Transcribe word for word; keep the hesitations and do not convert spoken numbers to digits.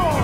Bro!